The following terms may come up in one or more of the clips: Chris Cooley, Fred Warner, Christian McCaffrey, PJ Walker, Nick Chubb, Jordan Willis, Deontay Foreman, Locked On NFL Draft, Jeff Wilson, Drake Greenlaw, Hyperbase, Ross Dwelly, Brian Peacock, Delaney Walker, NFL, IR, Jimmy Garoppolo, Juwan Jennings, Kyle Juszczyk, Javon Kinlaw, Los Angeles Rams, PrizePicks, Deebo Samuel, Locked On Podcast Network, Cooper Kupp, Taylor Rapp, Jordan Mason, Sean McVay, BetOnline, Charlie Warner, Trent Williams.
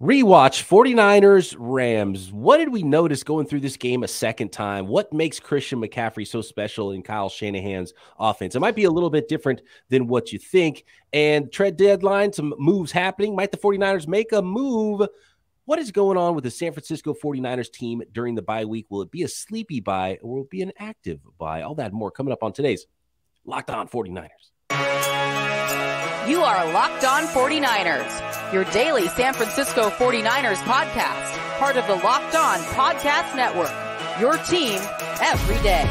Rewatch 49ers Rams. What did we notice going through this game a second time? What makes Christian McCaffrey so special in Kyle Shanahan's offense? It might be a little bit different than what you think. And trade deadline, some moves happening. Might the 49ers make a move? What is going on with the San Francisco 49ers team during the bye week? Will it be a sleepy bye or will it be an active bye? All that and more coming up on today's Locked On 49ers. You are Locked On 49ers, your daily San Francisco 49ers podcast, part of the Locked On Podcast Network, your team every day.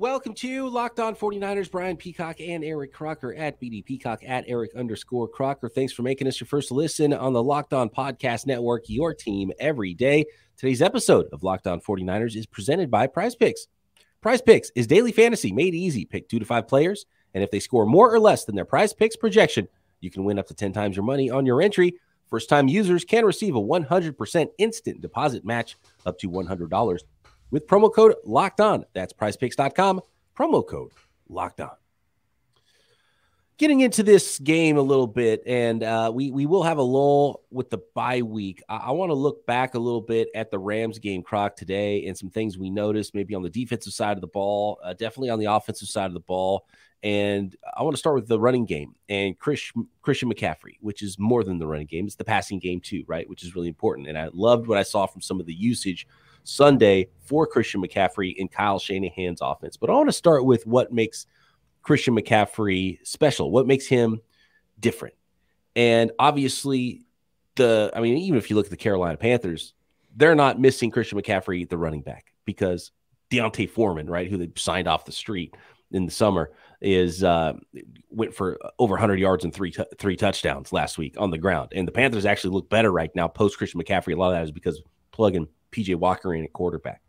Welcome to Locked On 49ers. Brian Peacock and Eric Crocker at BD Peacock at Eric_Crocker. Thanks for making us your first listen on the Locked On Podcast Network, your team every day. Today's episode of Locked On 49ers is presented by PrizePicks. PrizePicks is daily fantasy made easy. Pick 2 to 5 players, and if they score more or less than their PrizePicks projection, you can win up to 10 times your money on your entry. First-time users can receive a 100% instant deposit match up to $100. With promo code Locked On. That's PrizePicks.com. Promo code Locked On. Getting into this game a little bit, and we will have a lull with the bye week. I want to look back a little bit at the Rams game, Croc, today, and some things we noticed maybe on the defensive side of the ball, definitely on the offensive side of the ball. And I want to start with the running game and Christian McCaffrey, which is more than the running game. It's the passing game too, right, which is really important. And I loved what I saw from some of the usage Sunday for Christian McCaffrey in Kyle Shanahan's offense. But I want to start with what makes Christian McCaffrey special, what makes him different. And obviously, even if you look at the Carolina Panthers, they're not missing Christian McCaffrey, the running back, because Deontay Foreman, right, who they signed off the street in the summer, is went for over 100 yards and three touchdowns last week on the ground. And the Panthers actually look better right now post-Christian McCaffrey. A lot of that is because plugging PJ Walker in at quarterback.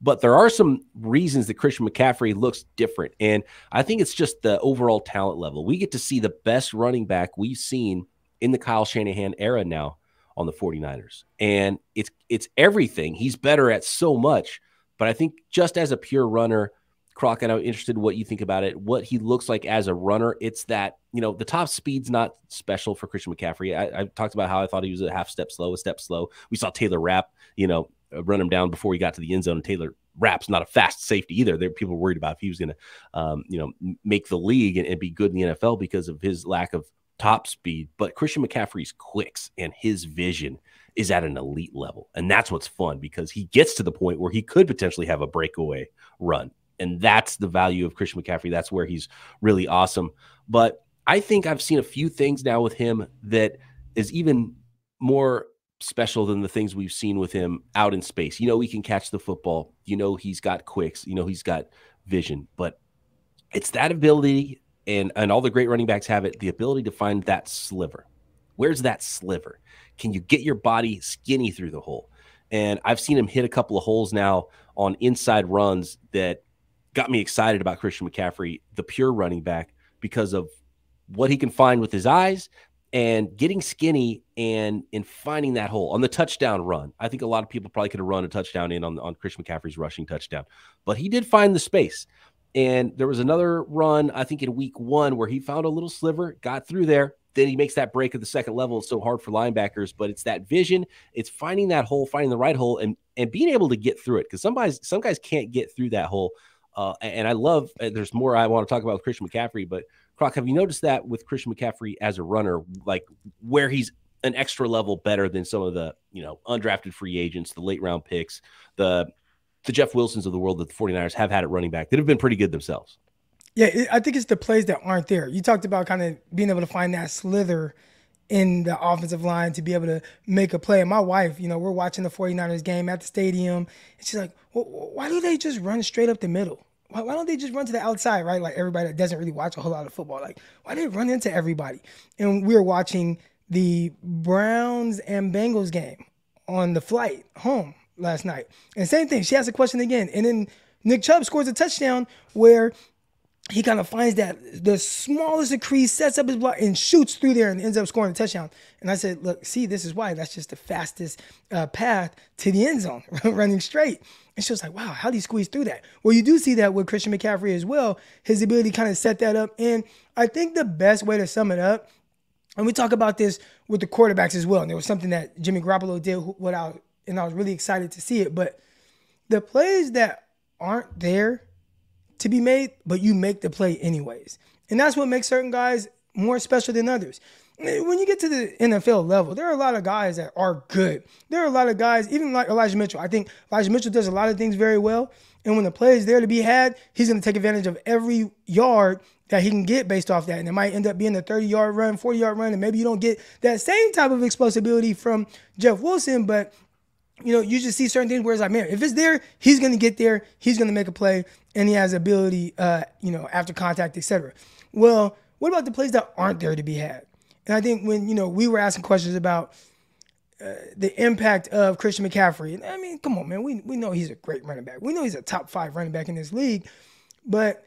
But there are some reasons that Christian McCaffrey looks different. And I think it's just the overall talent level. We get to see the best running back we've seen in the Kyle Shanahan era now on the 49ers. And it's everything. He's better at so much. But I think just as a pure runner, Croc, and I'm interested in what you think about it, what he looks like as a runner. It's that, the top speed's not special for Christian McCaffrey. I talked about how I thought he was a step slow. We saw Taylor Rapp, run him down before he got to the end zone. And Taylor Rapp's not a fast safety either. There, people were worried about if he was going to, make the league and be good in the NFL because of his lack of top speed. But Christian McCaffrey's quicks and his vision is at an elite level. And that's what's fun, because he gets to the point where he could potentially have a breakaway run. And that's the value of Christian McCaffrey. That's where he's really awesome. But I think I've seen a few things now with him that is even more special than the things we've seen with him out in space. He can catch the football. He's got quicks. He's got vision. But it's that ability, and all the great running backs have it, the ability to find that sliver. Where's that sliver? Can you get your body skinny through the hole? And I've seen him hit a couple of holes now on inside runs that got me excited about Christian McCaffrey, the pure running back, because of what he can find with his eyes and getting skinny and finding that hole on the touchdown run. I think a lot of people probably could have run a touchdown in on Christian McCaffrey's rushing touchdown, but he did find the space. And there was another run, I think in week 1, where he found a little sliver, got through there. Then he makes that break at the second level. It's so hard for linebackers, but it's that vision. It's finding that hole, finding the right hole, and being able to get through it. Because some guys can't get through that hole. And I love, there's more I want to talk about with Christian McCaffrey, but Croc, have you noticed that with Christian McCaffrey as a runner, like where he's an extra level better than some of the, undrafted free agents, the late round picks, the Jeff Wilsons of the world that the 49ers have had at running back that have been pretty good themselves? Yeah, I think it's the plays that aren't there. You talked about kind of being able to find that slither in the offensive line to be able to make a play. And my wife, we're watching the 49ers game at the stadium, and she's like, well, why do they just run straight up the middle? Why don't they just run to the outside, right? Like everybody that doesn't really watch a whole lot of football, like why do they run into everybody? And we were watching the Browns and Bengals game on the flight home last night. And same thing, she asked a question again. And then Nick Chubb scores a touchdown where he kind of finds that the smallest of crease, sets up his block, and shoots through there and ends up scoring a touchdown. And I said, look, see, this is why. That's just the fastest path to the end zone, running straight. And she was like, wow, how do you squeeze through that? Well, you do see that with Christian McCaffrey as well, his ability to kind of set that up. And I think the best way to sum it up, and we talk about this with the quarterbacks as well, and there was something that Jimmy Garoppolo did, and I was really excited to see it, but the plays that aren't there to be made, but you make the play anyways. And that's what makes certain guys more special than others. When you get to the NFL level, there are a lot of guys that are good. There are a lot of guys, even like Elijah Mitchell. I think Elijah Mitchell does a lot of things very well. And when the play is there to be had, he's going to take advantage of every yard that he can get based off that. And it might end up being a 30-yard run, 40-yard run, and maybe you don't get that same type of explosibility from Jeff Wilson, but you know, you just see certain things where it's like, man, if it's there, he's going to get there, he's going to make a play, and he has ability, you know, after contact, etc. Well, what about the plays that aren't there to be had? And I think when, you know, we were asking questions about the impact of Christian McCaffrey, and I mean, come on, man, we know he's a great running back. We know he's a top 5 running back in this league, but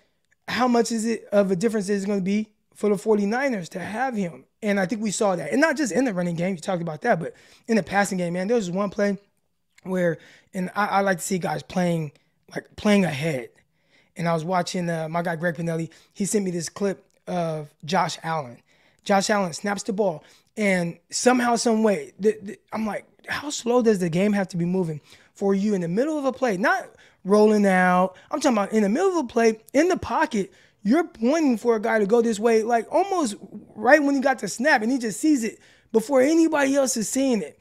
how much is it of a difference is it going to be for the 49ers to have him? And I think we saw that. And not just in the running game, you talked about that, but in the passing game, man, there was one play where, and I like to see guys playing ahead. And I was watching my guy Greg Pennelli. He sent me this clip of Josh Allen. Josh Allen snaps the ball, and somehow, some way, I'm like, how slow does the game have to be moving for you in the middle of a play? Not rolling out. I'm talking about in the middle of a play, in the pocket, you're pointing for a guy to go this way, like almost right when he got the snap, and he just sees it before anybody else is seeing it.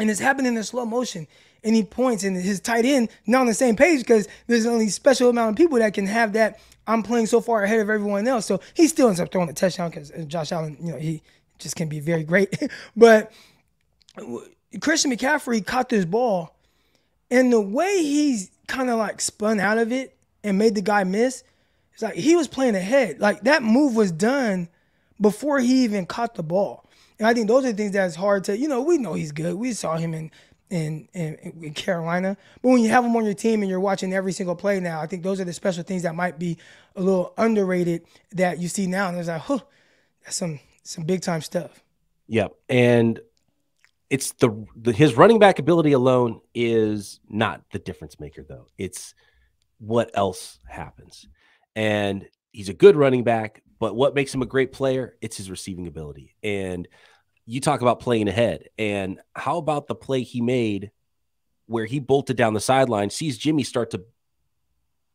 And it's happening in slow motion. And he points, and his tight end not on the same page because there's only a special amount of people that can have that. I'm playing so far ahead of everyone else. So he still ends up throwing a touchdown because Josh Allen, you know, he just can be very great. But Christian McCaffrey caught this ball, and the way he's kind of like spun out of it and made the guy miss, it's like he was playing ahead. Like that move was done before he even caught the ball. And I think those are the things that's hard to, you know, we know he's good. We saw him in Carolina. But when you have him on your team and you're watching every single play now, I think those are the special things that might be a little underrated that you see now. And it's like, huh, that's some big-time stuff. Yeah, and it's his running back ability alone is not the difference maker, though. It's what else happens. And he's a good running back, but what makes him a great player? It's his receiving ability. And you talk about playing ahead, and how about the play he made where he bolted down the sideline, sees Jimmy start to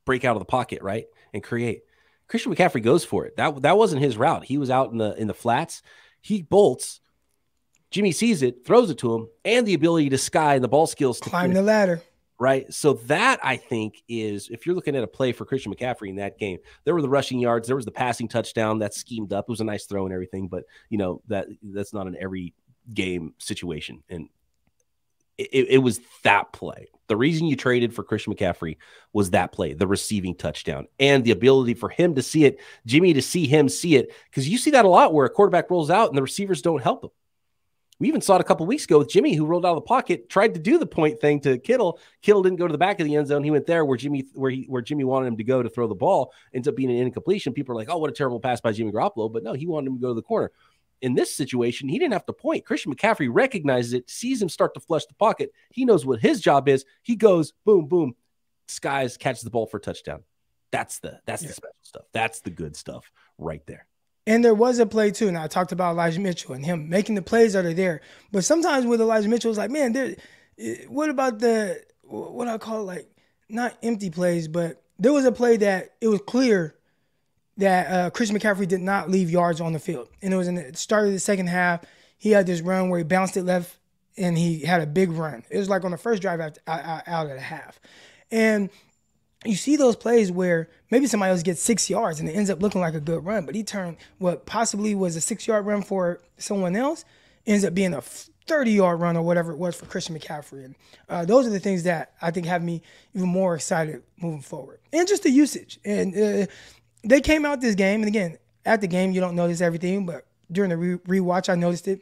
break out of the pocket, right, and create. Christian McCaffrey goes for it. That wasn't his route. He was out in the flats. He bolts. Jimmy sees it, throws it to him, and the ability to sky and the ball skills to climb the ladder. Right. So that, I think, is if you're looking at a play for Christian McCaffrey in that game, there were the rushing yards, there was the passing touchdown that's schemed up. It was a nice throw and everything, but you know, that's not an every game situation. And it was that play. The reason you traded for Christian McCaffrey was that play, the receiving touchdown and the ability for him to see it, Jimmy to see him see it. Cause you see that a lot where a quarterback rolls out and the receivers don't help him. We even saw it a couple weeks ago with Jimmy, who rolled out of the pocket, tried to do the point thing to Kittle. Kittle didn't go to the back of the end zone. He went there where Jimmy wanted him to go to throw the ball. Ends up being an incompletion. People are like, "Oh, what a terrible pass by Jimmy Garoppolo!" But no, he wanted him to go to the corner. In this situation, he didn't have to point. Christian McCaffrey recognizes it, sees him start to flush the pocket. He knows what his job is. He goes, boom, boom, skies, catches the ball for a touchdown. That's the special stuff. That's the good stuff right there. And there was a play, too, and I talked about Elijah Mitchell and him making the plays that are there. But sometimes with Elijah Mitchell, it's like, man, what about what I call, like, not empty plays, but there was a play that it was clear that Christian McCaffrey did not leave yards on the field. And it was in the start of the second half. He had this run where he bounced it left, and he had a big run. It was like on the first drive out of the half. And you see those plays where maybe somebody else gets 6 yards and it ends up looking like a good run, but he turned what possibly was a 6-yard run for someone else, ends up being a 30-yard run or whatever it was for Christian McCaffrey. And those are the things that I think have me even more excited moving forward. And just the usage. And they came out this game, and again, at the game you don't notice everything, but during the rewatch I noticed it.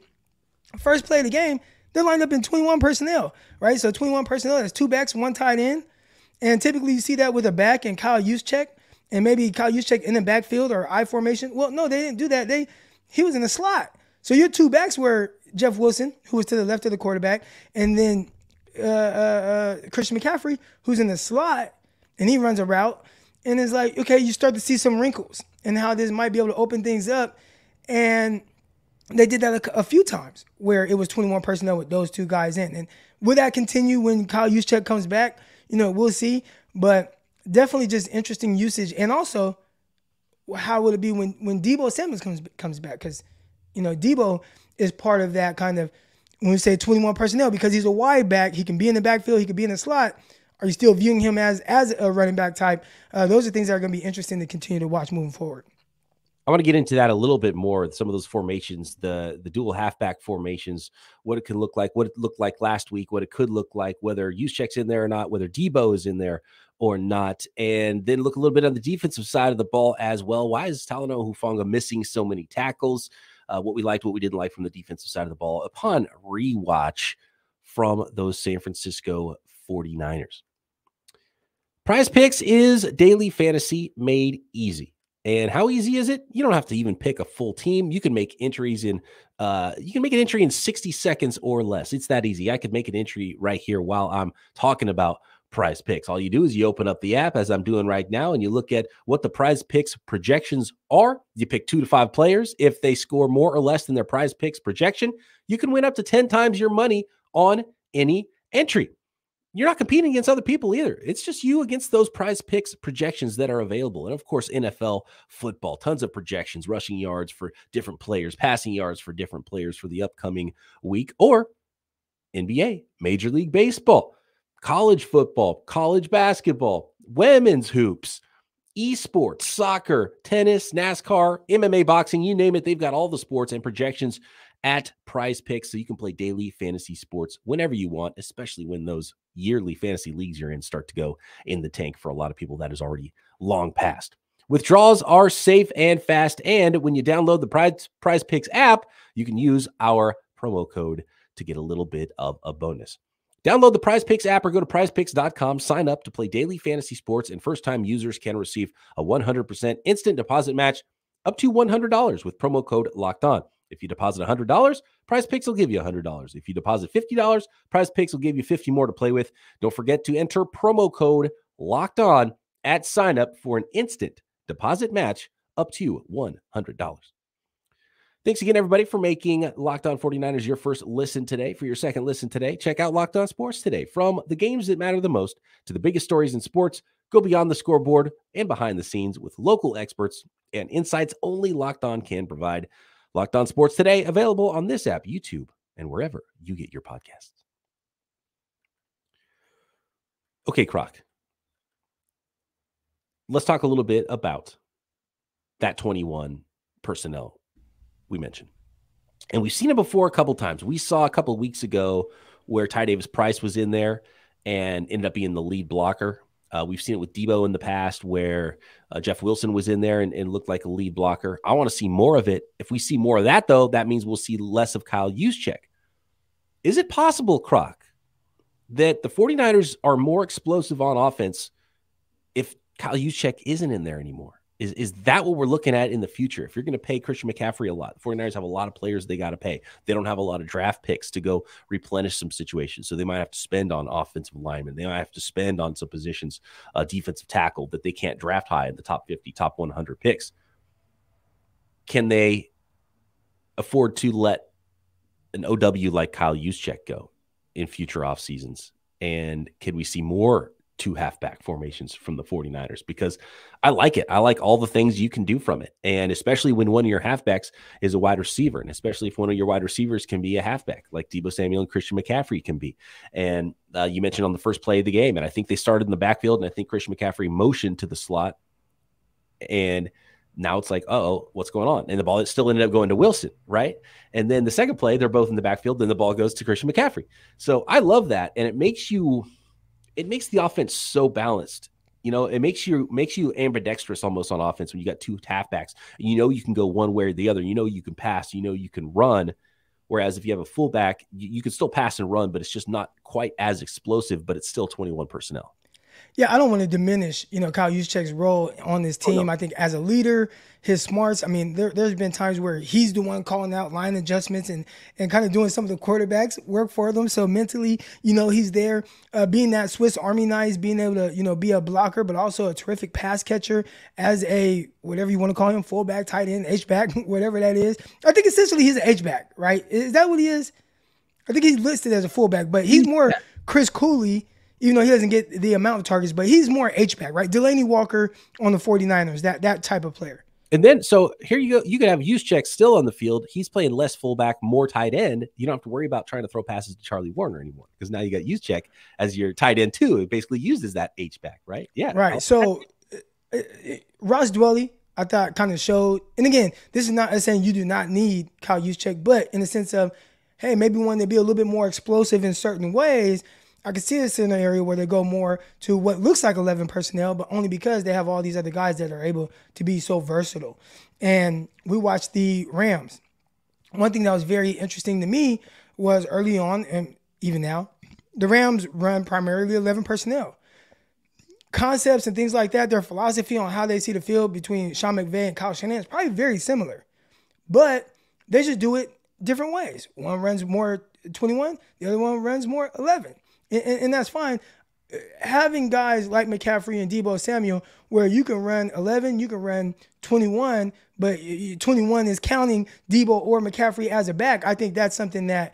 First play of the game, they're lined up in 21 personnel, right? So 21 personnel, that's 2 backs, 1 tight end. And typically you see that with a back and Kyle Juszczyk, and maybe Kyle Juszczyk in the backfield or I formation. Well, no, they didn't do that. He was in the slot. So your two backs were Jeff Wilson, who was to the left of the quarterback, and then Christian McCaffrey, who's in the slot, and he runs a route. And it's like, okay, you start to see some wrinkles and how this might be able to open things up. And they did that a few times where it was 21 personnel with those two guys in. And will that continue when Kyle Juszczyk comes back? You know, we'll see. But definitely just interesting usage. And also, how will it be when Deebo Samuel comes back? Because, you know, Deebo is part of that kind of, when we say 21 personnel, because he's a wide back. He can be in the backfield. He can be in the slot. Are you still viewing him as a running back type? Those are things that are going to be interesting to continue to watch moving forward. I want to get into that a little bit more, some of those formations, the dual halfback formations, what it can look like, what it looked like last week, what it could look like, whether Juszczyk's in there or not, whether Deebo is in there or not. And then look a little bit on the defensive side of the ball as well. Why is Talanoa Hufanga missing so many tackles? What we liked, what we didn't like from the defensive side of the ball upon rewatch from those San Francisco 49ers. PrizePicks is daily fantasy made easy. And how easy is it? You don't have to even pick a full team. You can make entries in you can make an entry in 60 seconds or less. It's that easy. I could make an entry right here while I'm talking about PrizePicks. All you do is you open up the app as I'm doing right now and you look at what the PrizePicks projections are. You pick 2 to 5 players. If they score more or less than their PrizePicks projection, you can win up to 10 times your money on any entry. You're not competing against other people either. It's just you against those PrizePicks projections that are available. And of course, NFL football, tons of projections, rushing yards for different players, passing yards for different players for the upcoming week, or NBA, Major League Baseball, college football, college basketball, women's hoops, esports, soccer, tennis, NASCAR, MMA, boxing, you name it. They've got all the sports and projections at PrizePicks, so you can play daily fantasy sports whenever you want, especially when those yearly fantasy leagues you're in start to go in the tank. For a lot of people, that is already long past. Withdrawals are safe and fast, and when you download the PrizePicks app, you can use our promo code to get a little bit of a bonus. Download the PrizePicks app or go to prizepicks.com. Sign up to play daily fantasy sports, and first-time users can receive a 100% instant deposit match up to $100 with promo code LOCKEDON. If you deposit $100, PrizePicks will give you $100. If you deposit $50, PrizePicks will give you $50 more to play with. Don't forget to enter promo code Locked On at signup for an instant deposit match up to $100. Thanks again, everybody, for making Locked On 49ers your first listen today. For your second listen today, check out Locked On Sports Today. From the games that matter the most to the biggest stories in sports, go beyond the scoreboard and behind the scenes with local experts and insights only Locked On can provide. Locked On Sports Today, available on this app, YouTube, and wherever you get your podcasts. Okay, Croc. Let's talk a little bit about that 21 personnel we mentioned. And we've seen it before a couple times. We saw a couple of weeks ago where Ty Davis Price was in there and ended up being the lead blocker. We've seen it with Deebo in the past where Jeff Wilson was in there and looked like a lead blocker. I want to see more of it. If we see more of that, though, that means we'll see less of Kyle Juszczyk. Is it possible, Croc, that the 49ers are more explosive on offense if Kyle Juszczyk isn't in there anymore? Is that what we're looking at in the future? If you're going to pay Christian McCaffrey a lot, the 49ers have a lot of players they got to pay. They don't have a lot of draft picks to go replenish some situations, so they might have to spend on offensive linemen. They might have to spend on some positions, defensive tackle, that they can't draft high in the top 50, top 100 picks. Can they afford to let an OW like Kyle Juszczyk go in future off seasons? And can we see more 2 halfback formations from the 49ers? Because I like it. I like all the things you can do from it. And especially when one of your halfbacks is a wide receiver, and especially if one of your wide receivers can be a halfback like Deebo Samuel and Christian McCaffrey can be. And you mentioned on the first play of the game, and I think they started in the backfield, and I think Christian McCaffrey motioned to the slot. And now it's like, uh-oh, what's going on? And the ball still ended up going to Wilson, right? And then the second play, they're both in the backfield, then the ball goes to Christian McCaffrey. So I love that, and it makes the offense so balanced. You know, it makes you ambidextrous almost on offense when you got 2 halfbacks. You know you can go one way or the other. You know you can pass. You know you can run. Whereas if you have a fullback, you can still pass and run, but it's just not quite as explosive, but it's still 21 personnel. Yeah, I don't want to diminish, Kyle Juszczyk's role on this team. Oh, no. I think as a leader, his smarts. I mean, there's been times where he's the one calling out line adjustments and kind of doing some of the quarterbacks work for them. So mentally, he's there, being that Swiss Army knife, being able to, be a blocker, but also a terrific pass catcher as a, whatever you want to call him, fullback, tight end, H-back, whatever that is. I think essentially he's an H-back, right? Is that what he is? I think he's listed as a fullback, but he's more Chris Cooley. Even though he doesn't get the amount of targets, but he's more H-back, right? Delaney Walker on the 49ers, that type of player. And then, so here you go. You could have Juszczyk still on the field. He's playing less fullback, more tight end. You don't have to worry about trying to throw passes to Charlie Warner anymore because now you got Juszczyk as your tight end too. It basically uses that H-back, right? Yeah. Right. So Ross Dwelly, I thought, kind of showed, and again, this is not saying you do not need Kyle Juszczyk, but in the sense of, hey, maybe one to be a little bit more explosive in certain ways. I could see this in an area where they go more to what looks like 11 personnel, but only because they have all these other guys that are able to be so versatile. And we watched the Rams. One thing that was very interesting to me was early on, and even now, the Rams run primarily 11 personnel. Concepts and things like that, their philosophy on how they see the field between Sean McVay and Kyle Shanahan is probably very similar. But they just do it different ways. One runs more 21, the other one runs more 11. And that's fine. Having guys like McCaffrey and Deebo Samuel where you can run 11, you can run 21, but 21 is counting Deebo or McCaffrey as a back. I think that's something that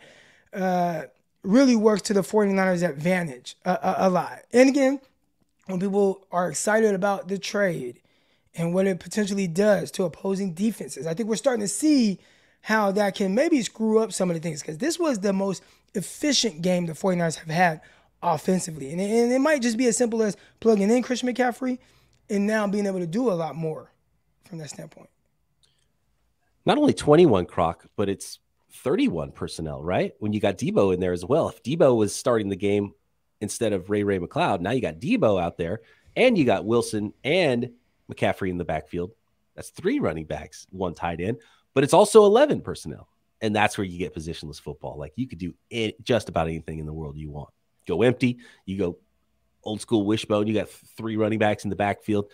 really works to the 49ers' advantage a lot. And again, when people are excited about the trade and what it potentially does to opposing defenses, I think we're starting to see how that can maybe screw up some of the things, because this was the most efficient game the 49ers have had offensively. And it might just be as simple as plugging in Christian McCaffrey and now being able to do a lot more from that standpoint. Not only 21, Croc, but it's 31 personnel, right? When you got Deebo in there as well. If Deebo was starting the game instead of Ray-Ray McCloud, now you got Deebo out there and you got Wilson and McCaffrey in the backfield. That's 3 running backs, 1 tight end. But it's also 11 personnel, and that's where you get positionless football. Like, you could do just about anything in the world you want. Go empty, you go old school wishbone, you got 3 running backs in the backfield.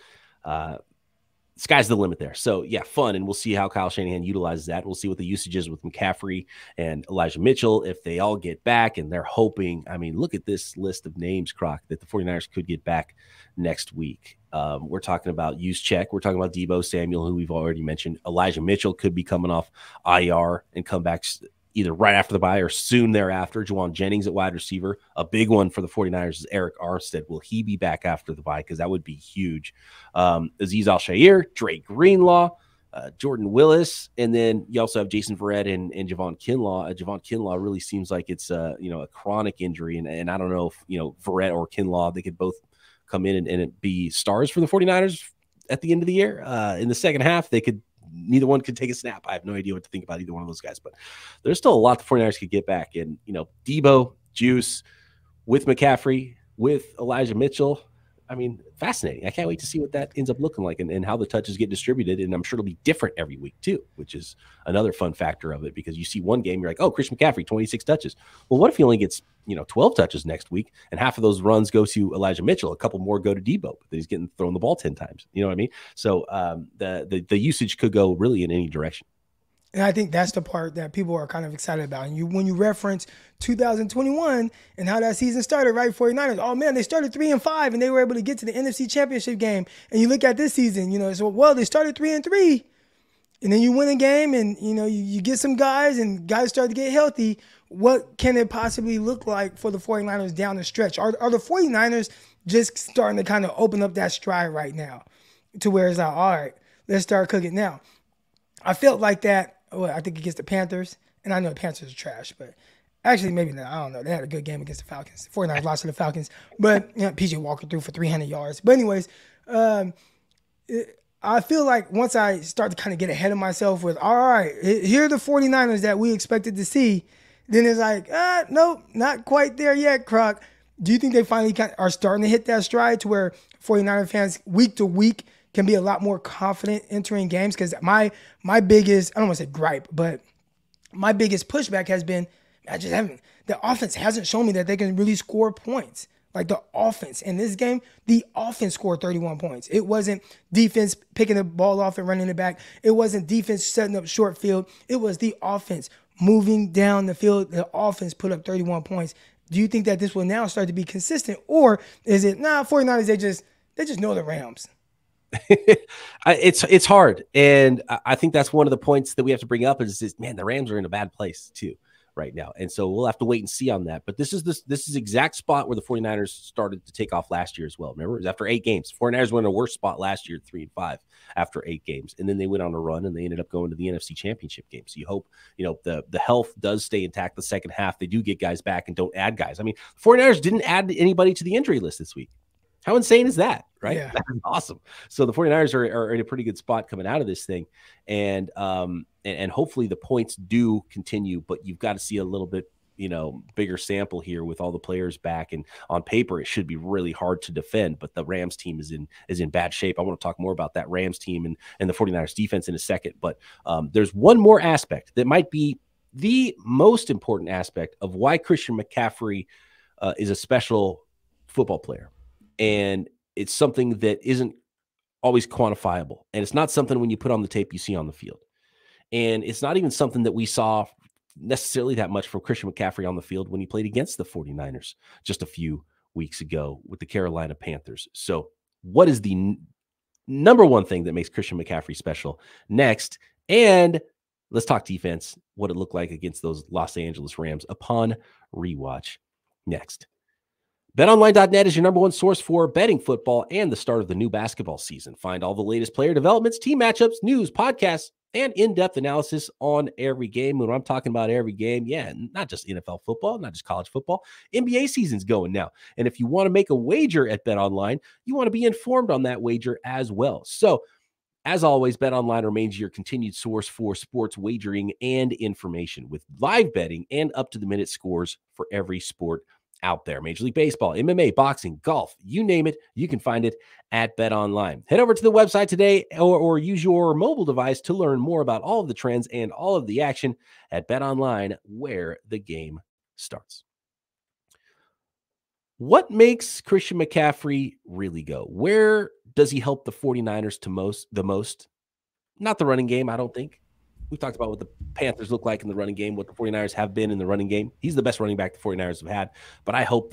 Sky's the limit there. So, yeah, fun, and we'll see how Kyle Shanahan utilizes that. We'll see what the usage is with McCaffrey and Elijah Mitchell if they all get back, and they're hoping. I mean, look at this list of names, Croc, that the 49ers could get back next week. We're talking about Juszczyk. We're talking about Deebo Samuel, who we've already mentioned. Elijah Mitchell could be coming off IR and come back either right after the bye or soon thereafter. Juwan Jennings at wide receiver. A big one for the 49ers is Eric Armstead. Will he be back after the bye? Because that would be huge. Azeez Al-Shayer, Drake Greenlaw, Jordan Willis, and then you also have Jason Verrett and Javon Kinlaw. Javon Kinlaw really seems like it's a chronic injury, and I don't know if Verrett or Kinlaw, they could both come in and be stars for the 49ers at the end of the year. In the second half, neither one could take a snap. I have no idea what to think about either one of those guys, but there's still a lot the 49ers could get back. And, Deebo, Juice, with McCaffrey, with Elijah Mitchell. I mean, fascinating. I can't wait to see what that ends up looking like and how the touches get distributed. And I'm sure it'll be different every week too, which is another fun factor of it, because you see one game, you're like, oh, Christian McCaffrey, 26 touches. Well, what if he only gets, 12 touches next week and half of those runs go to Elijah Mitchell, a couple more go to Deebo, but he's getting thrown the ball 10 times. You know what I mean? So the usage could go really in any direction. And I think that's the part that people are kind of excited about. And when you reference 2021 and how that season started, right, 49ers, oh, man, they started 3-5, and they were able to get to the NFC Championship game. And you look at this season, it's, well, they started 3-3, and then you win a game and, you get some guys and guys start to get healthy. What can it possibly look like for the 49ers down the stretch? Are the 49ers just starting to kind of open up that stride right now to where it's like, all right, let's start cooking now? I felt like that. Well, I think against the Panthers, and I know the Panthers are trash, but actually maybe not. I don't know. They had a good game against the Falcons. 49ers lost to the Falcons, but PJ Walker threw for 300 yards. But anyways, I feel like once I start to kind of get ahead of myself with, all right, here are the 49ers that we expected to see, then it's like, nope, not quite there yet, Croc. Do you think they finally are starting to hit that stride to where 49er fans week to week can be a lot more confident entering games? Because my biggest, I don't want to say gripe, but my biggest pushback has been, the offense hasn't shown me that they can really score points. Like the offense in this game, the offense scored 31 points. It wasn't defense picking the ball off and running it back. It wasn't defense setting up short field. It was the offense moving down the field. The offense put up 31 points. Do you think that this will now start to be consistent, or is it, nah, 49ers, they just know the Rams? It's hard. And I think that's one of the points that we have to bring up is, man, the Rams are in a bad place too right now. And so we'll have to wait and see on that. But this is exact spot where the 49ers started to take off last year as well. Remember, it was after 8 games. 49ers were in a worse spot last year, 3-5 after 8 games. And then they went on a run and they ended up going to the NFC Championship game. So you hope, the health does stay intact the second half. They do get guys back and don't add guys. I mean, the 49ers didn't add anybody to the injury list this week. How insane is that, right? Yeah. That is awesome. So the 49ers are in a pretty good spot coming out of this thing. And hopefully the points do continue, but you've got to see a little bit, bigger sample here with all the players back, and on paper, it should be really hard to defend, but the Rams team is in bad shape. I want to talk more about that Rams team and the 49ers defense in a second, but there's one more aspect that might be the most important aspect of why Christian McCaffrey is a special football player. And it's something that isn't always quantifiable. And it's not something when you put on the tape you see on the field. And it's not even something that we saw necessarily that much from Christian McCaffrey on the field when he played against the 49ers just a few weeks ago with the Carolina Panthers. So what is the number one thing that makes Christian McCaffrey special? Next, and let's talk defense, what it looked like against those Los Angeles Rams upon rewatch. Next. BetOnline.net is your number one source for betting football and the start of the new basketball season. Find all the latest player developments, team matchups, news, podcasts, and in-depth analysis on every game. When I'm talking about every game, yeah, not just NFL football, not just college football. NBA season's going now. And if you want to make a wager at BetOnline, you want to be informed on that wager as well. So, as always, BetOnline remains your continued source for sports wagering and information with live betting and up-to-the-minute scores for every sport out there. Major League Baseball, MMA, boxing, golf, you name it, you can find it at BetOnline. Head over to the website today or use your mobile device to learn more about all of the trends and all of the action at BetOnline, where the game starts. What makes Christian McCaffrey really go? Where does he help the 49ers the most? Not the running game, I don't think. We've talked about what the Panthers look like in the running game, what the 49ers have been in the running game. He's the best running back the 49ers have had. But I hope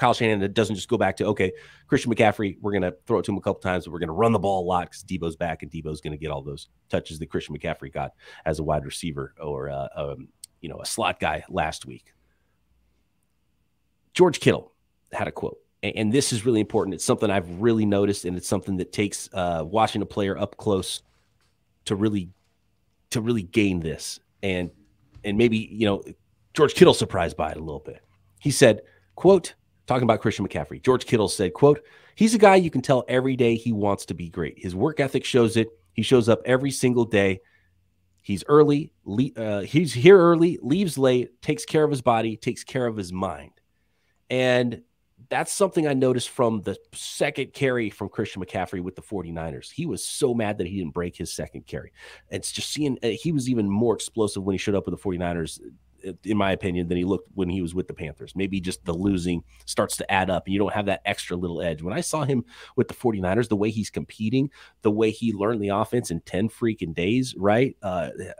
Kyle Shanahan doesn't just go back to, okay, Christian McCaffrey, we're going to throw it to him a couple times, but we're going to run the ball a lot because Deebo's back, and Deebo's going to get all those touches that Christian McCaffrey got as a wide receiver or a slot guy last week. George Kittle had a quote. And this is really important. It's something I've really noticed, and it's something that takes watching a player up close to really gain this. And maybe, George Kittle surprised by it a little bit. He said, quote, talking about Christian McCaffrey, George Kittle said, quote, he's a guy you can tell every day he wants to be great. His work ethic shows it. He shows up every single day. He's early. He's here early, leaves late, takes care of his body, takes care of his mind. And that's something I noticed from the second carry from Christian McCaffrey with the 49ers. He was so mad that he didn't break his second carry. It's just seeing he was even more explosive when he showed up with the 49ers, in my opinion, than he looked when he was with the Panthers. Maybe just the losing starts to add up and you don't have that extra little edge. When I saw him with the 49ers, the way he's competing, the way he learned the offense in 10 freaking days, right?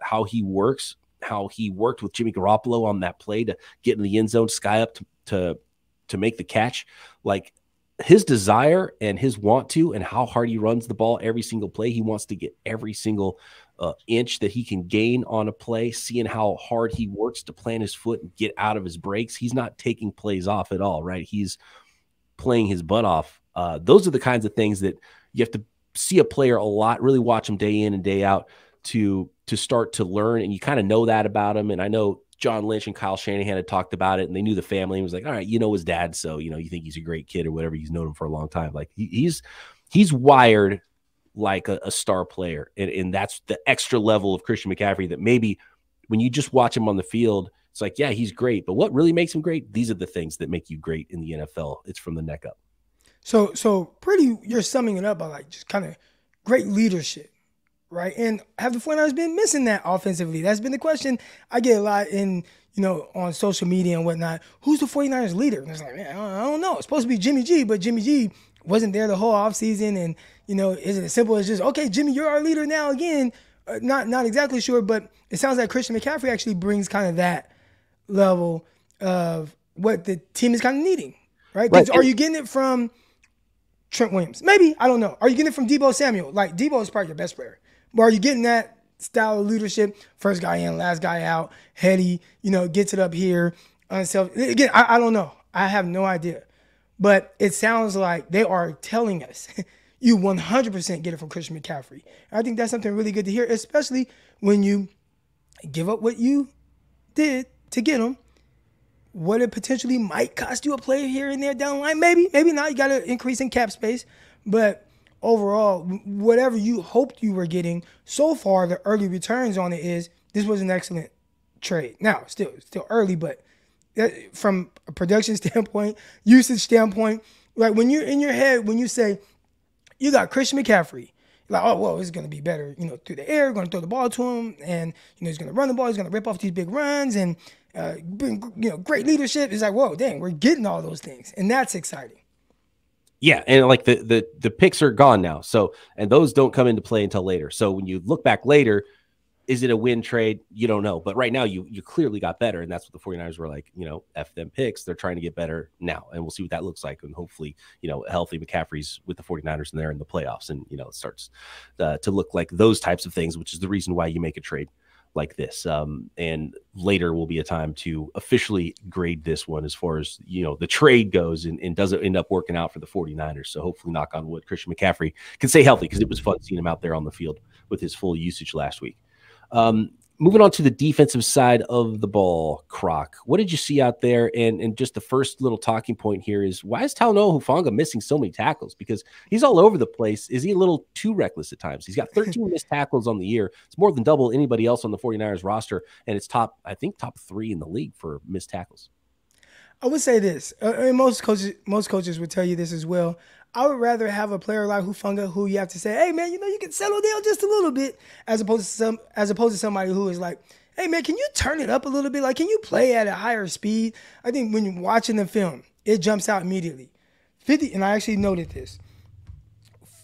How he works, how he worked with Jimmy Garoppolo on that play to get in the end zone, sky up to make the catch, like his desire and his want to, and how hard he runs the ball every single play. He wants to get every single inch that he can gain on a play, seeing how hard he works to plant his foot and get out of his breaks. He's not taking plays off at all, right? He's playing his butt off. Those are the kinds of things that you have to see a player a lot, really watch him day in and day out to start to learn. And you kind of know that about him. And I know John Lynch and Kyle Shanahan had talked about it, and they knew the family and was like, all right, his dad. So, you think he's a great kid or whatever. He's known him for a long time. Like he's wired like a star player. And that's the extra level of Christian McCaffrey that maybe when you just watch him on the field, it's like, yeah, he's great, but what really makes him great? These are the things that make you great in the NFL. It's from the neck up. So pretty, you're summing it up by like just kind of great leadership. Right. And have the 49ers been missing that offensively? That's been the question I get a lot. And you know, on social media and whatnot, who's the 49ers leader? And it's like, man, I don't know. It's supposed to be Jimmy G, but Jimmy G wasn't there the whole offseason. And, you know, is it as simple as just, okay, Jimmy, you're our leader now again? Not exactly sure, but it sounds like Christian McCaffrey actually brings kind of that level of what the team is kind of needing, right? Right. Are you getting it from Trent Williams? Maybe, I don't know. Are you getting it from Deebo Samuel? Like, Deebo is probably your best player. But are you getting that style of leadership? First guy in, last guy out, heady, you know, gets it up here. Again, I don't know. I have no idea. But it sounds like they are telling us you 100% get it from Christian McCaffrey. I think that's something really good to hear, especially when you give up what you did to get him. What it potentially might cost you a player here and there down the line, maybe, maybe not. You got to increase in cap space. But overall, whatever you hoped you were getting, so far the early returns on it is this was an excellent trade. Now, still early, but from a production standpoint, usage standpoint, like when you're in your head, when you say you got Christian McCaffrey, like, oh, well, it's going to be better, you know, through the air, going to throw the ball to him, and, you know, he's going to run the ball, he's going to rip off these big runs, and, you know, great leadership. It's like, whoa, dang, we're getting all those things, and that's exciting. Yeah, and like the picks are gone now, so, and those don't come into play until later. So when you look back later, is it a win trade? You don't know, but right now you clearly got better, and that's what the 49ers were like, you know, F them picks. They're trying to get better now, and we'll see what that looks like. And hopefully, you know, healthy McCaffrey's with the 49ers and they're in the playoffs, and, you know, it starts to look like those types of things, which is the reason why you make a trade like this. And later will be a time to officially grade this one as far as, you know, the trade goes, and doesn't end up working out for the 49ers. So hopefully, knock on wood, Christian McCaffrey can stay healthy, because it was fun seeing him out there on the field with his full usage last week. Moving on to the defensive side of the ball, Croc, what did you see out there? And just the first little talking point here is, why is Talanoa Hufanga missing so many tackles? Because he's all over the place. Is he a little too reckless at times? He's got 13 missed tackles on the year. It's more than double anybody else on the 49ers roster. And it's top three in the league for missed tackles. I would say this, and most coaches would tell you this as well. I would rather have a player like Hufanga who you have to say, hey, man, you know, you can settle down just a little bit, as opposed to somebody who is like, hey, man, can you turn it up a little bit? Like, can you play at a higher speed? I think when you're watching the film, it jumps out immediately. 50, and I actually noted this,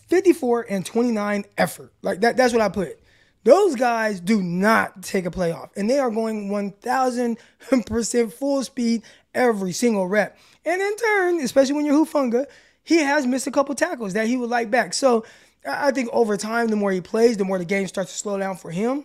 54 and 29 effort. Like, that's what I put. Those guys do not take a play off, and they are going 1,000% full speed every single rep. And in turn, especially when you're Hufanga, he has missed a couple tackles that he would like back. So I think over time, the more he plays, the more the game starts to slow down for him.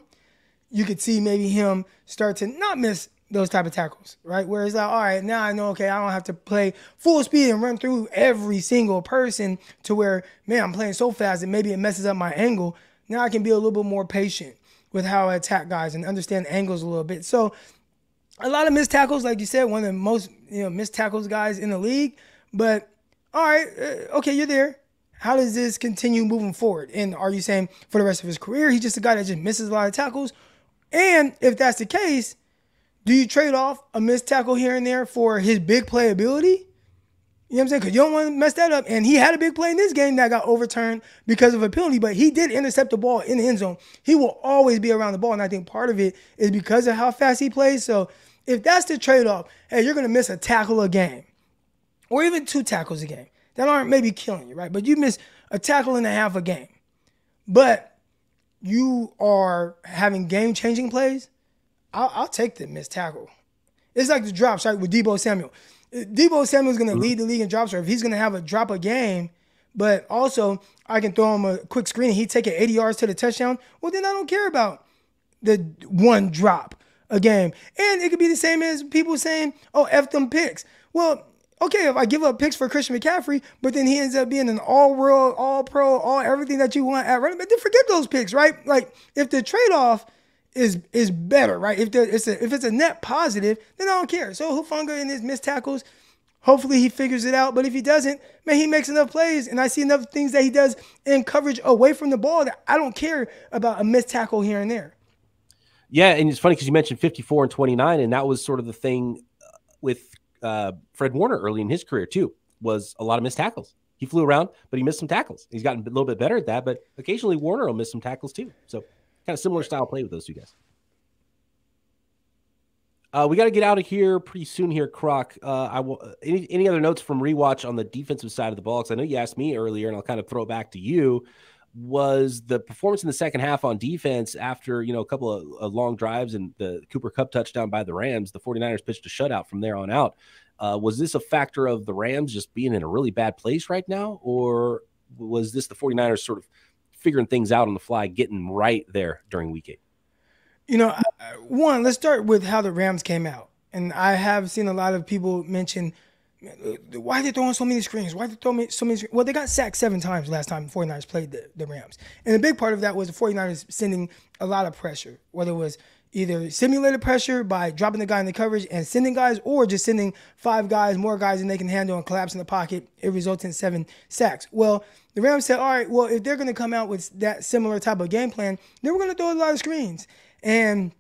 You could see maybe him start to not miss those type of tackles, right? Where it's like, all right, now I know, okay, I don't have to play full speed and run through every single person to where, man, I'm playing so fast that maybe it messes up my angle. Now I can be a little bit more patient with how I attack guys and understand angles a little bit. So a lot of missed tackles, like you said, one of the most, you know, missed tackles guys in the league. But all right, okay, you're there. How does this continue moving forward? And are you saying for the rest of his career, he's just a guy that just misses a lot of tackles? And if that's the case, do you trade off a missed tackle here and there for his big playability? You know what I'm saying? Because you don't want to mess that up. And he had a big play in this game that got overturned because of a penalty, but he did intercept the ball in the end zone. He will always be around the ball, and I think part of it is because of how fast he plays. So if that's the trade-off, hey, you're going to miss a tackle a game or even 2 tackles a game that aren't maybe killing you, right? But you miss a tackle and a half a game, but you are having game-changing plays, I'll take the missed tackle. It's like the drops, right, with Deebo Samuel. Deebo Samuel's going to lead the league in drops, or if he's going to have a drop a game, but also I can throw him a quick screen and he take it 80 yards to the touchdown, well, then I don't care about the 1 drop a game. And it could be the same as people saying, oh, F them picks. Well, okay, if I give up picks for Christian McCaffrey, but then he ends up being an all-world, all-pro, all-everything that you want at running back, then forget those picks, right? Like, if the trade-off is better, right? If it's a net positive, then I don't care. So Hufanga and his missed tackles, hopefully he figures it out. But if he doesn't, man, he makes enough plays, and I see enough things that he does in coverage away from the ball that I don't care about a missed tackle here and there. Yeah, and it's funny because you mentioned 54 and 29, and that was sort of the thing with Fred Warner early in his career too, was a lot of missed tackles. He flew around, but he missed some tackles. He's gotten a little bit better at that, but occasionally Warner will miss some tackles too. So kind of similar style play with those two guys. We got to get out of here pretty soon here, Croc. Any other notes from rewatch on the defensive side of the ball? Because I know you asked me earlier, and I'll kind of throw it back to you. Was the performance in the second half on defense after, you know, a couple of long drives and the Cooper Kupp touchdown by the Rams, the 49ers pitched a shutout from there on out. Was this a factor of the Rams just being in a really bad place right now? Or was this the 49ers sort of figuring things out on the fly, getting right there during week 8? You know, one, let's start with how the Rams came out. And I have seen a lot of people mention, why are they throwing so many screens? Why are they throwing so many screens? Well, they got sacked 7 times last time the 49ers played the Rams. And a big part of that was the 49ers sending a lot of pressure, whether it was either simulated pressure by dropping the guy in the coverage and sending guys, or just sending 5 guys, more guys than they can handle and collapse in the pocket. It results in 7 sacks. Well, the Rams said, all right, well, if they're going to come out with that similar type of game plan, then we're going to throw a lot of screens. And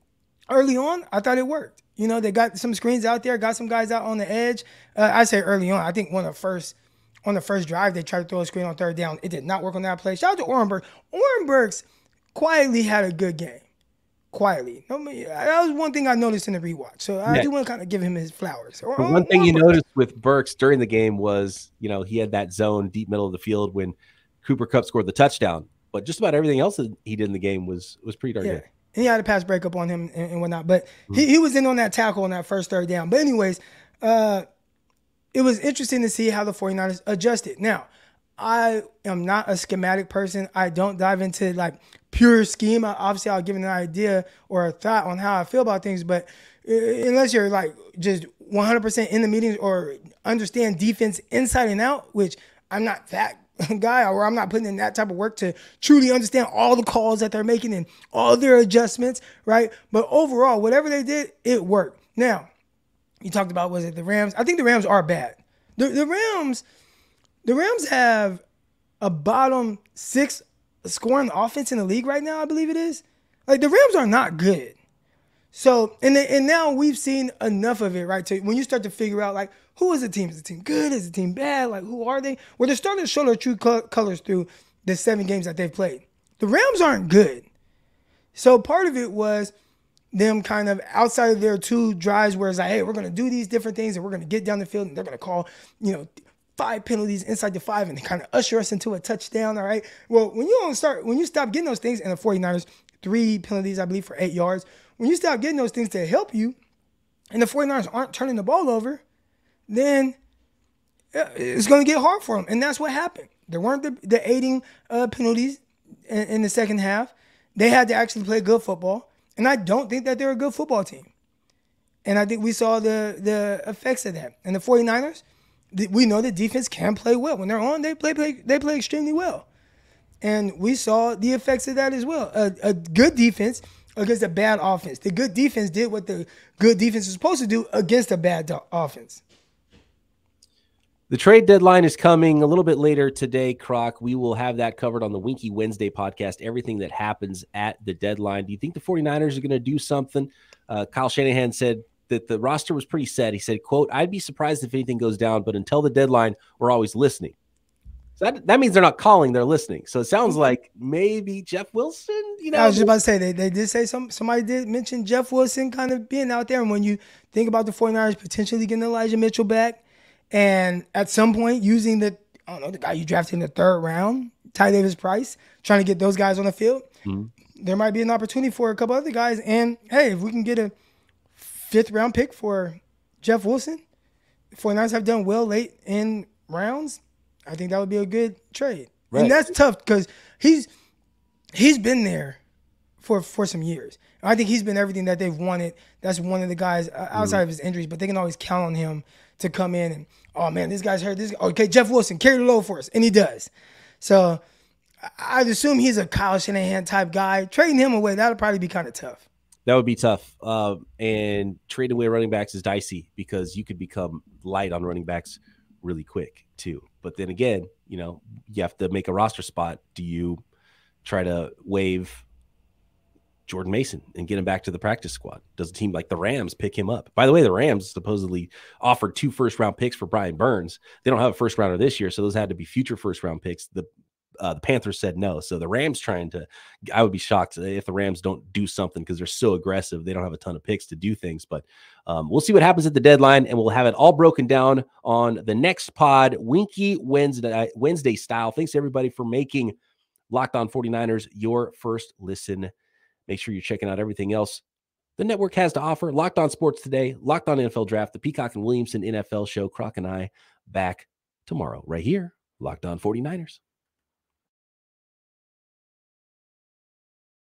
early on, I thought it worked. You know, they got some screens out there, got some guys out on the edge. I say early on, I think on the first drive, they tried to throw a screen on 3rd down. It did not work on that play. Shout out to Orenberg. Orenberg's quietly had a good game. Quietly. That was one thing I noticed in the rewatch. So I do want to kind of give him his flowers. One thing you noticed with Burks during the game was, you know, he had that zone deep middle of the field when Cooper Kupp scored the touchdown. But just about everything else that he did in the game was pretty darn good. And he had a pass breakup on him and whatnot. But he was in on that tackle on that first 3rd down. But anyways, it was interesting to see how the 49ers adjusted. Now, I am not a schematic person. I don't dive into, like, pure scheme. Obviously, I'll give an idea or a thought on how I feel about things. But unless you're, like, just 100% in the meetings or understand defense inside and out, which I'm not that guy, or I'm not putting in that type of work to truly understand all the calls that they're making and all their adjustments, right? But overall, whatever they did, it worked. Now, you talked about, was it the Rams? I think the Rams are bad. The Rams have a bottom 6 scoring offense in the league right now, I believe it is. Like, the Rams are not good. So, and now we've seen enough of it, right? To, when you start to figure out, like, who is the team? Is the team good? Is the team bad? Like, who are they? Well, they're starting to show their true colors through the 7 games that they've played. The Rams aren't good. So part of it was them kind of outside of their 2 drives where it's like, hey, we're going to do these different things and we're going to get down the field and they're going to call, you know, 5 penalties inside the 5 and they kind of usher us into a touchdown, all right? Well, when you stop getting those things, and the 49ers, 3 penalties, I believe, for 8 yards, when you stop getting those things to help you and the 49ers aren't turning the ball over, then it's going to get hard for them. And that's what happened. There weren't the aiding penalties in the second half. They had to actually play good football. And I don't think that they're a good football team. And I think we saw the effects of that. And the 49ers, we know the defense can play well. When they're on, they play extremely well. And we saw the effects of that as well. A good defense against a bad offense. The good defense did what the good defense was supposed to do against a bad offense. The trade deadline is coming a little bit later today, Croc. We will have that covered on the Winky Wednesday podcast, everything that happens at the deadline. Do you think the 49ers are going to do something? Kyle Shanahan said that the roster was pretty set. He said, quote, I'd be surprised if anything goes down, but until the deadline, we're always listening. So that means they're not calling, they're listening. So it sounds like maybe Jeff Wilson, you know. I was just about to say, they did say, somebody did mention Jeff Wilson kind of being out there. And when you think about the 49ers potentially getting Elijah Mitchell back, and at some point using the guy you drafted in the 3rd round, Ty Davis Price, trying to get those guys on the field, there might be an opportunity for a couple other guys. And, hey, if we can get a 5th round pick for Jeff Wilson, the 49ers have done well late in rounds, I think that would be a good trade. Right. And that's tough because he's been there for some years. I think he's been everything that they've wanted. That's one of the guys outside of his injuries, but they can always count on him to come in and, oh, man, this guy's hurt. Okay, Jeff Wilson, carry the load for us, and he does. So I'd assume he's a Kyle Shanahan type guy. Trading him away, that would probably be kind of tough. That would be tough. And trading away running backs is dicey because you could become light on running backs really quick too. But then again, you know, you have to make a roster spot. Do you try to waive Jordan Mason and get him back to the practice squad? Does a team like the Rams pick him up? By the way, the Rams supposedly offered 2 first-round picks for Brian Burns. They don't have a first-rounder this year, so those had to be future first-round picks. The the Panthers said no. So the Rams trying to, I would be shocked if the Rams don't do something because they're so aggressive. They don't have a ton of picks to do things, but we'll see what happens at the deadline, and we'll have it all broken down on the next pod, Winky Wednesday style. Thanks everybody for making Locked On 49ers your first listen. Make sure you're checking out everything else the network has to offer. Locked On Sports Today, Locked On NFL Draft, the Peacock and Williamson NFL Show. Croc and I back tomorrow right here. Locked On 49ers.